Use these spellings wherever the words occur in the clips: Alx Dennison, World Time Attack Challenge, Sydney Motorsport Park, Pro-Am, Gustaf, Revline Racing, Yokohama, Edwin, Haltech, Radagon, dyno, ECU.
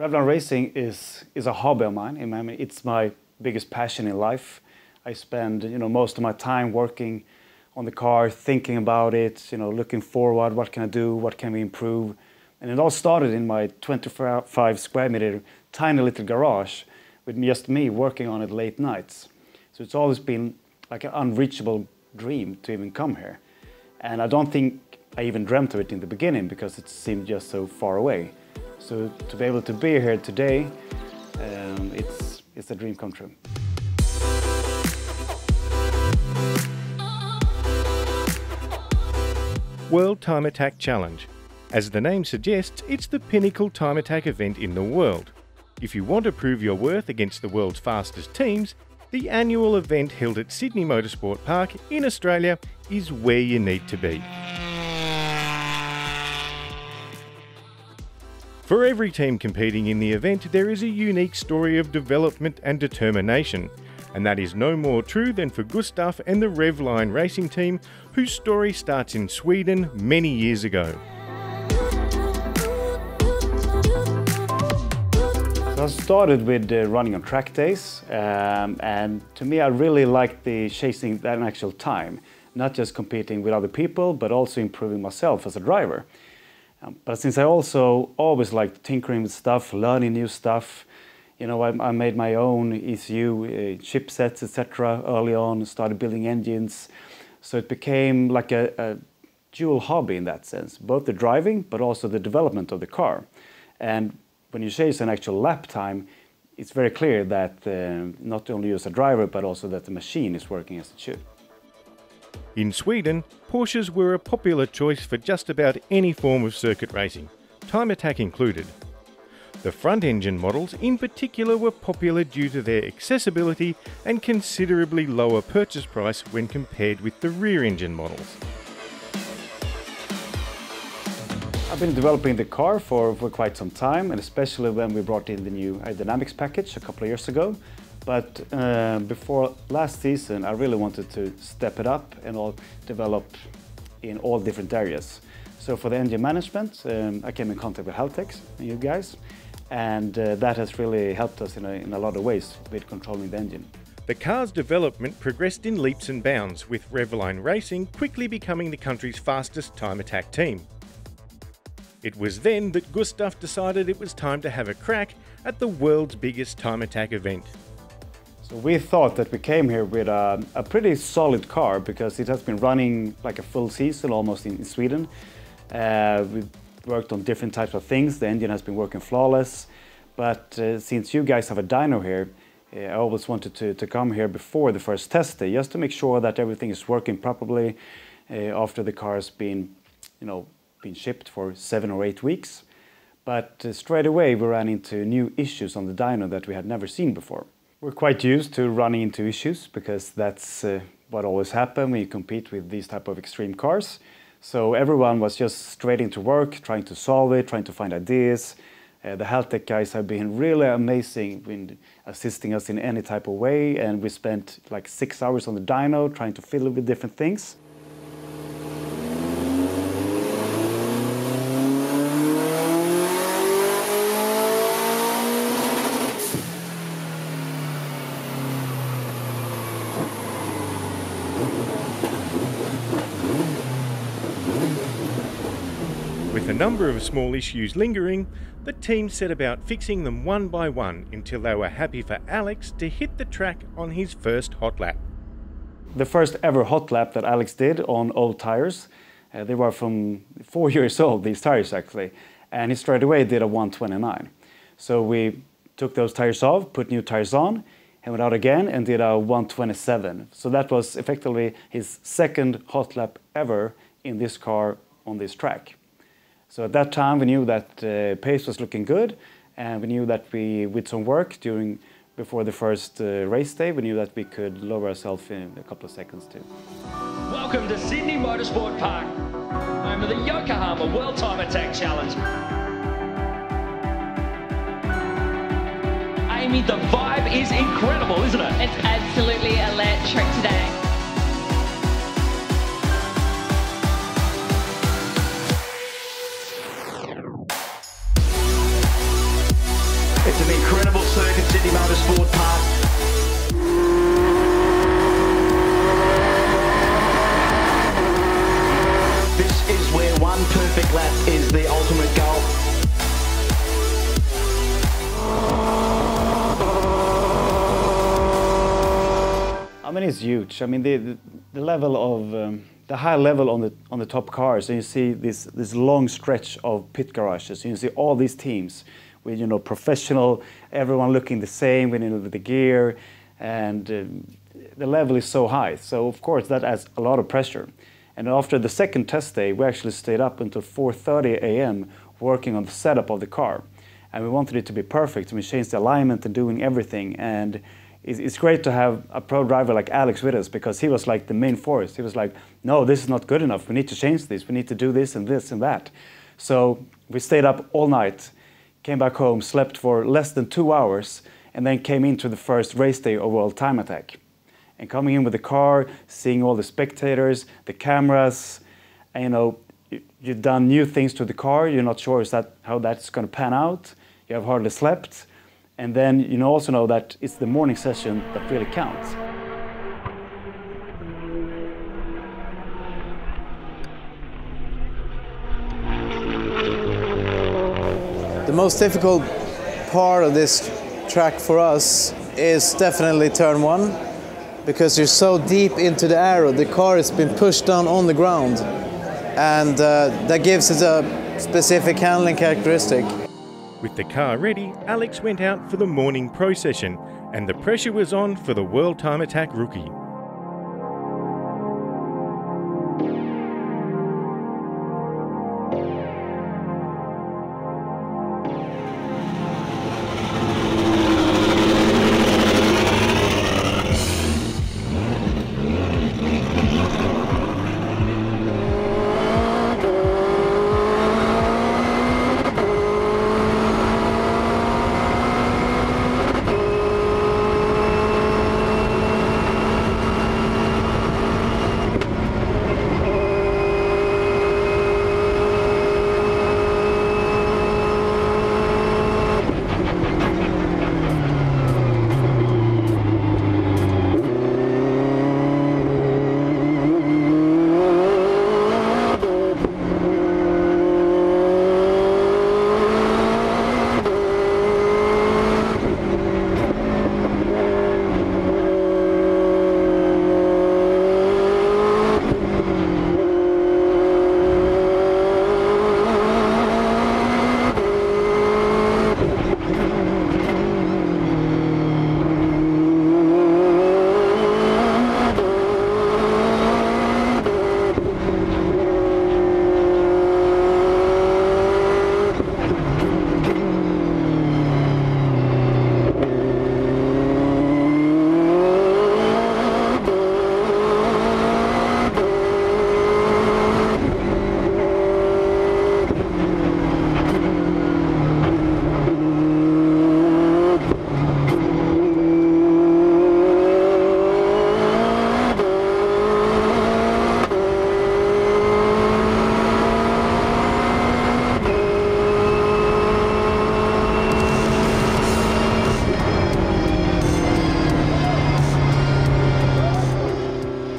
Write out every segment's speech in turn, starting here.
Revline Racing is a hobby of mine. I mean, it's my biggest passion in life. I spend, you know, most of my time working on the car, thinking about it, you know, looking forward, what can I do, what can we improve? And it all started in my 25 square meter tiny little garage with just me working on it late nights. So it's always been like an unreachable dream to even come here. And I don't think I even dreamt of it in the beginning because it seemed just so far away. So to be able to be here today, it's a dream come true. World Time Attack Challenge. As the name suggests, it's the pinnacle time attack event in the world. If you want to prove your worth against the world's fastest teams, the annual event held at Sydney Motorsport Park in Australia is where you need to be. For every team competing in the event, there is a unique story of development and determination. And that is no more true than for Gustaf and the Revline Racing team, whose story starts in Sweden many years ago. So I started with running on track days, and to me I really liked the chasing that actual time, not just competing with other people, but also improving myself as a driver. But since I also always liked tinkering with stuff, learning new stuff, you know, I made my own ECU chipsets, etc. early on, started building engines. So it became like a dual hobby in that sense, both the driving, but also the development of the car. And when you chase an actual lap time, it's very clear that not only you as a driver, but also that the machine is working as it should. In Sweden, Porsches were a popular choice for just about any form of circuit racing, time attack included. The front-engine models in particular were popular due to their accessibility and considerably lower purchase price when compared with the rear-engine models. I've been developing the car for quite some time, and especially when we brought in the new aerodynamics package a couple of years ago. But before last season, I really wanted to step it up and develop in all different areas. So for the engine management, I came in contact with Haltech and you guys. And that has really helped us in a lot of ways with controlling the engine. The car's development progressed in leaps and bounds, with Revline Racing quickly becoming the country's fastest time attack team. It was then that Gustaf decided it was time to have a crack at the world's biggest time attack event. So we thought that we came here with a pretty solid car because it has been running like a full season almost in Sweden. We worked on different types of things. The engine has been working flawless, but since you guys have a dyno here, I always wanted to come here before the first test day, just to make sure that everything is working properly after the car has been, you know, been shipped for 7 or 8 weeks. But straight away we ran into new issues on the dyno that we had never seen before. We're quite used to running into issues because that's what always happens when you compete with these type of extreme cars. So everyone was just straight into work, trying to solve it, trying to find ideas. The Haltech guys have been really amazing in assisting us in any type of way, and we spent like 6 hours on the dyno trying to fiddle with different things. With a number of small issues lingering, the team set about fixing them one by one until they were happy for Alx to hit the track on his first hot lap. The first ever hot lap that Alx did on old tires, they were from 4 years old, these tires actually, and he straight away did a 129. So we took those tires off, put new tires on, and went out again and did a 127. So that was effectively his second hot lap ever in this car on this track. So at that time we knew that pace was looking good, and we knew that we, with some work before the first race day, we knew that we could lower ourselves in a couple of seconds too. Welcome to Sydney Motorsport Park, home of the Yokohama World Time Attack Challenge. Amy, the vibe is incredible, isn't it? It's absolutely electric today. It's an incredible circuit, Sydney Motorsport Park. Is where one perfect lap is the ultimate goal. I mean, it's huge. I mean, the level of the high level on the top cars, and you see this long stretch of pit garages. And you see all these teams with, you know, professional, everyone looking the same with, you know, the gear, and the level is so high. So of course that adds a lot of pressure. And after the second test day, we actually stayed up until 4:30 a.m. working on the setup of the car. And we wanted it to be perfect, and we changed the alignment and doing everything. And it's great to have a pro driver like Alx with us, because he was like the main force. He was like, no, this is not good enough. We need to change this. We need to do this and this and that. So we stayed up all night, came back home, slept for less than 2 hours, and then came into the first race day of World Time Attack. And coming in with the car, seeing all the spectators, the cameras, and, you know, you've done new things to the car. You're not sure how that's going to pan out. You have hardly slept. And then you also know that it's the morning session that really counts. The most difficult part of this track for us is definitely turn one, because you're so deep into the arrow. The car has been pushed down on the ground, and that gives it a specific handling characteristic. With the car ready, Alx went out for the morning pro session, and the pressure was on for the World Time Attack rookie.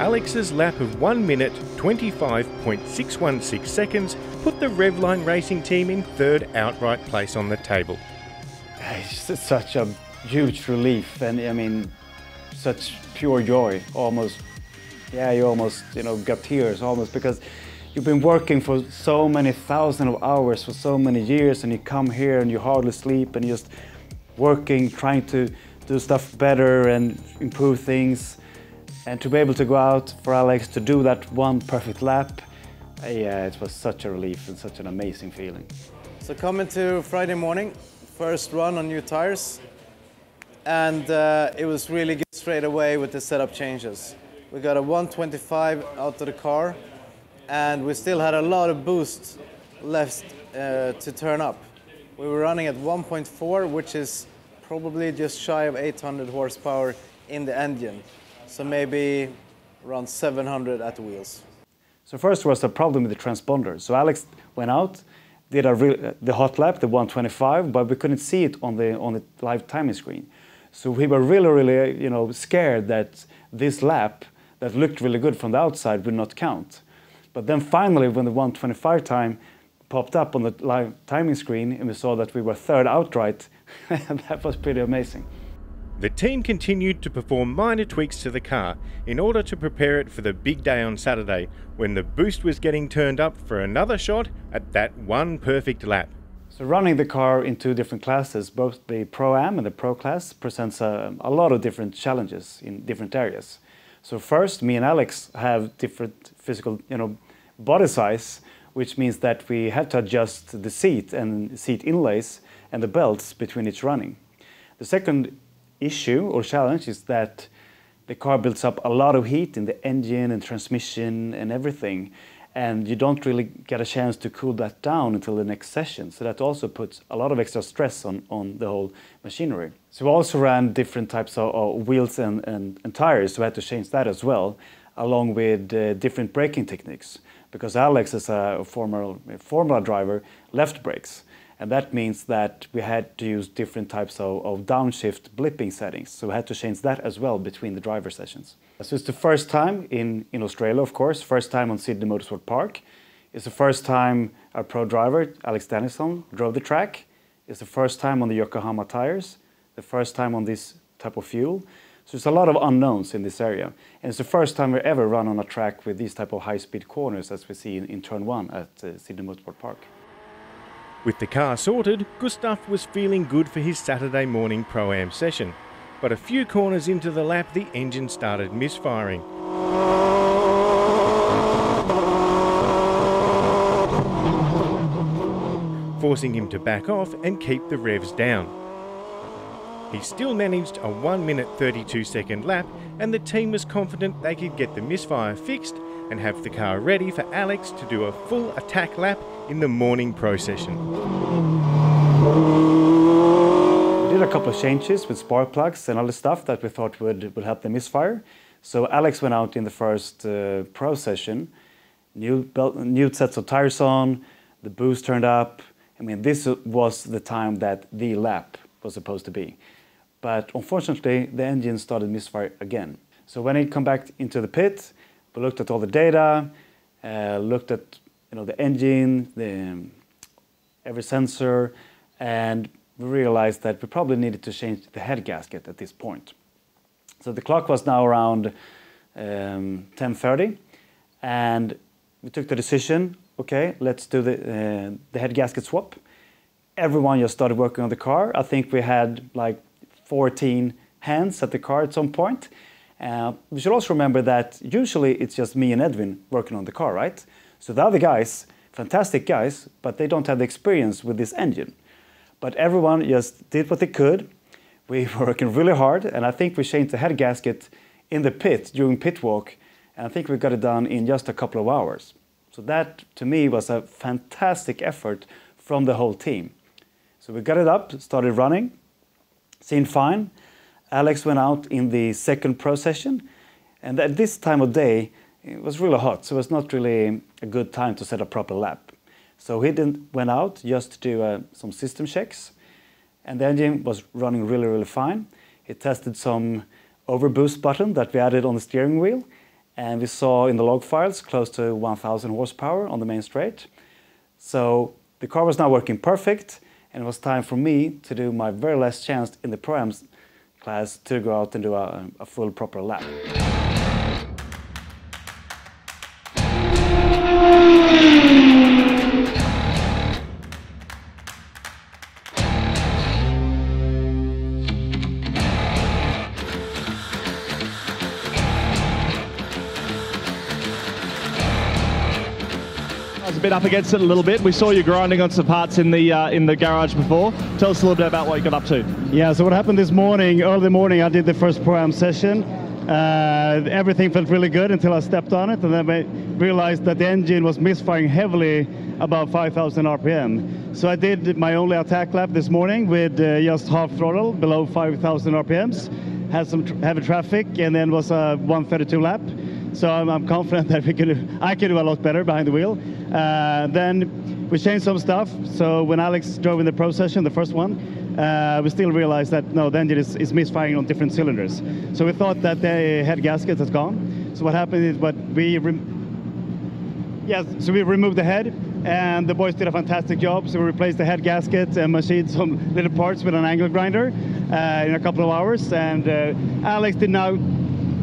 Alx's lap of 1 minute 25.616 seconds put the Revline Racing team in third outright place on the table. It's just such a huge relief, and I mean, such pure joy. Almost, yeah, you almost, you know, got tears almost, because you've been working for so many thousands of hours for so many years, and you come here and you hardly sleep and you're just working, trying to do stuff better and improve things. And to be able to go out for Alx to do that one perfect lap, yeah, it was such a relief and such an amazing feeling. So coming to Friday morning, first run on new tires, and it was really good straight away with the setup changes. We got a 125 out of the car, and we still had a lot of boost left to turn up. We were running at 1.4, which is probably just shy of 800 horsepower in the engine. So maybe around 700 at the wheels. So first was the problem with the transponder. So Alx went out, did the hot lap, the 125, but we couldn't see it on the live timing screen. So we were really, you know, scared that this lap that looked really good from the outside would not count. But then finally, when the 125 time popped up on the live timing screen and we saw that we were third outright, that was pretty amazing. The team continued to perform minor tweaks to the car in order to prepare it for the big day on Saturday, when the boost was getting turned up for another shot at that one perfect lap. So running the car in two different classes, both the Pro-Am and the Pro class, presents a lot of different challenges in different areas. So first, me and Alex have different physical, you know, body size, which means that we have to adjust the seat and seat inlays and the belts between each running. The second issue or challenge is that the car builds up a lot of heat in the engine and transmission and everything, and you don't really get a chance to cool that down until the next session, so that also puts a lot of extra stress on the whole machinery. So we also ran different types of wheels and tires, so we had to change that as well, along with different braking techniques, because Alex, as a former Formula driver, left brakes. And that means that we had to use different types of downshift blipping settings. So we had to change that as well between the driver sessions. So it's the first time in Australia, of course, first time on Sydney Motorsport Park. It's the first time our pro driver, Alx Dennison, drove the track. It's the first time on the Yokohama tires, the first time on this type of fuel. So it's a lot of unknowns in this area. And it's the first time we ever run on a track with these type of high-speed corners as we see in Turn 1 at Sydney Motorsport Park. With the car sorted, Gustaf was feeling good for his Saturday morning Pro-Am session, but a few corners into the lap the engine started misfiring. Forcing him to back off and keep the revs down. He still managed a 1:32 lap, and the team was confident they could get the misfire fixed and have the car ready for Alex to do a full attack lap in the morning pro session. We did a couple of changes with spark plugs and other stuff that we thought would help the misfire. So Alex went out in the first pro session, new sets of tires on, the boost turned up. I mean, this was the time that the lap was supposed to be. But unfortunately, the engine started misfire again. So when it came back into the pit, we looked at all the data, looked at, you know, the engine, every sensor, and we realized that we probably needed to change the head gasket at this point. So the clock was now around 10:30, and we took the decision, okay, let's do the head gasket swap. Everyone just started working on the car. I think we had like 14 hands at the car at some point. We should also remember that usually it's just me and Edwin working on the car, right? So the other guys, fantastic guys, but they don't have the experience with this engine. But everyone just did what they could. We were working really hard, and I think we changed the head gasket in the pit during pit walk, and I think we got it done in just a couple of hours. So that, to me, was a fantastic effort from the whole team. So we got it up, started running, seemed fine. Alex went out in the second pro session, and at this time of day it was really hot, so it was not really a good time to set a proper lap. So he went out just to do some system checks, and the engine was running really, really fine. He tested some overboost button that we added on the steering wheel, and we saw in the log files close to 1,000 horsepower on the main straight. So the car was now working perfect, and it was time for me to do my very last chance in the Pro-Am class to go out and do a full proper lap. I was a bit up against it a little bit. We saw you grinding on some parts in the garage before. Tell us a little bit about what you got up to. Yeah, so what happened this morning, early morning, I did the first Pro-Am session. Everything felt really good until I stepped on it, and then I realized that the engine was misfiring heavily about 5,000 RPM. So I did my only attack lap this morning with just half throttle, below 5,000 RPMs, had some heavy traffic, and then was a 1:32 lap. So I'm confident that I can do a lot better behind the wheel. Then we changed some stuff. So when Alex drove in the pro session, the first one, we still realized that no, the engine is misfiring on different cylinders. So we thought that the head gasket has gone. So what happened is we removed the head, and the boys did a fantastic job. So we replaced the head gasket and machined some little parts with an angle grinder in a couple of hours. And Alex did now.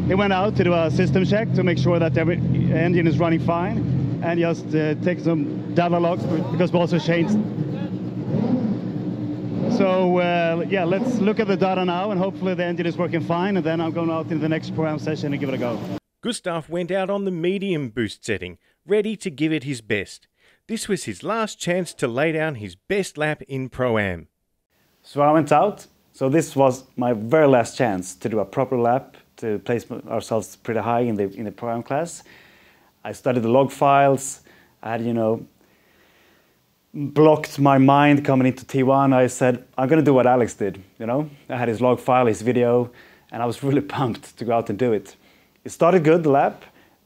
He went out to do a system check to make sure that every engine is running fine, and just take some data logs because we also changed. So yeah, let's look at the data now, and hopefully the engine is working fine, and then I'm going out into the next program session and give it a go. Gustaf went out on the medium boost setting, ready to give it his best. This was his last chance to lay down his best lap in Pro-Am. So I went out, so this was my very last chance to do a proper lap, to place ourselves pretty high in the program class. I studied the log files. I had, you know, blocked my mind coming into T1. I said, I'm gonna do what Alex did, you know? I had his log file, his video, and I was really pumped to go out and do it. It started good, the lap,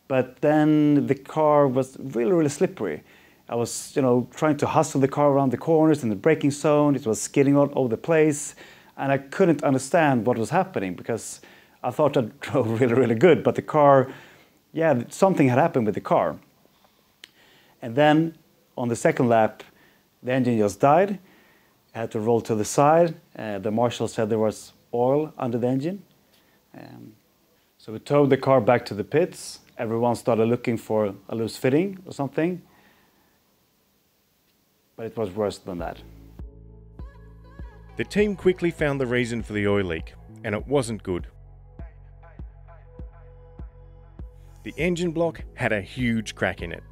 but then the car was really, really slippery. I was, you know, trying to hustle the car around the corners in the braking zone. It was skidding all over the place, and I couldn't understand what was happening because I thought I drove really, really good, but the car, yeah, something had happened with the car. And then on the second lap, the engine just died. I had to roll to the side. The marshal said there was oil under the engine. So we towed the car back to the pits. Everyone started looking for a loose fitting or something. But it was worse than that. The team quickly found the reason for the oil leak, and it wasn't good. The engine block had a huge crack in it.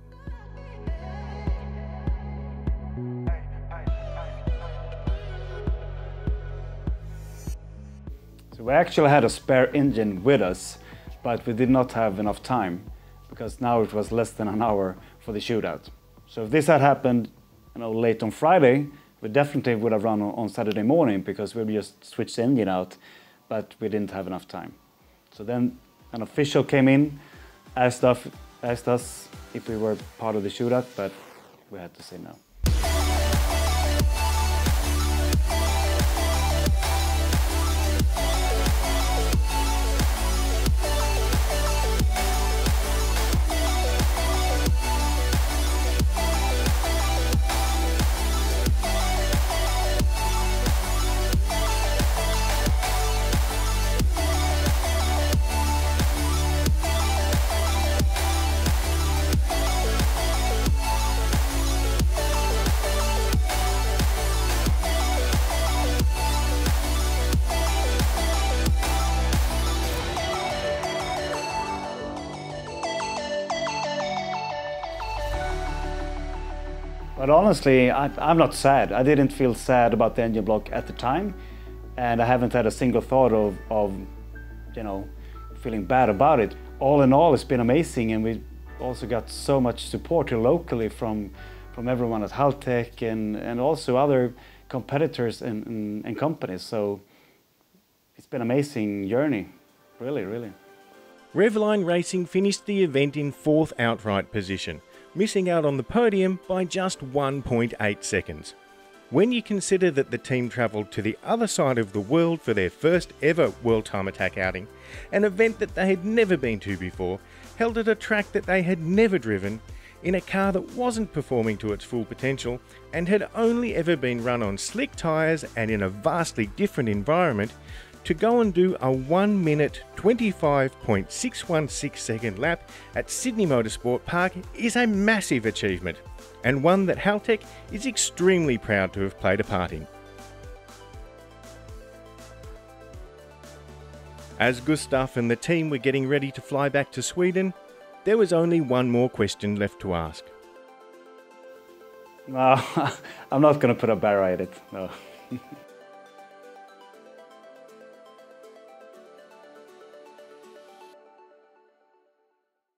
So we actually had a spare engine with us, but we did not have enough time because now it was less than an hour for the shootout. So if this had happened, you know, late on Friday, we definitely would have run on Saturday morning because we just switched the engine out, but we didn't have enough time. So then an official came in, asked us if we were part of the shootout, but we had to say no. But honestly, I'm not sad. I didn't feel sad about the engine block at the time, and I haven't had a single thought of you know, feeling bad about it. All in all, it's been amazing, and we also got so much support here locally from everyone at Haltech and also other competitors and companies. So it's been an amazing journey, really, really. Revline Racing finished the event in 4th outright position, missing out on the podium by just 1.8 seconds. When you consider that the team travelled to the other side of the world for their first ever World Time Attack outing, an event that they had never been to before, held at a track that they had never driven, in a car that wasn't performing to its full potential and had only ever been run on slick tyres and in a vastly different environment, to go and do a 1:25.616 lap at Sydney Motorsport Park is a massive achievement, and one that Haltech is extremely proud to have played a part in. As Gustaf and the team were getting ready to fly back to Sweden, there was only one more question left to ask. No, I'm not going to put a barrier at it, no.